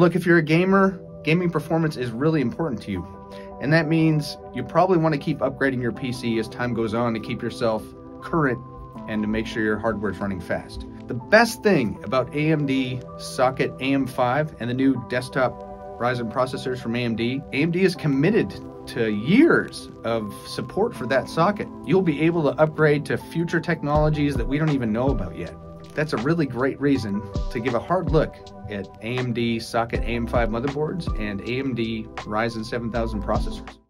Look, if you're a gamer, gaming performance is really important to you. And that means you probably want to keep upgrading your PC as time goes on to keep yourself current and to make sure your hardware is running fast. The best thing about AMD Socket AM5 and the new desktop Ryzen processors from AMD, AMD is committed to years of support for that socket. You'll be able to upgrade to future technologies that we don't even know about yet. That's a really great reason to give a hard look at AMD Socket AM5 motherboards and AMD Ryzen 7000 processors.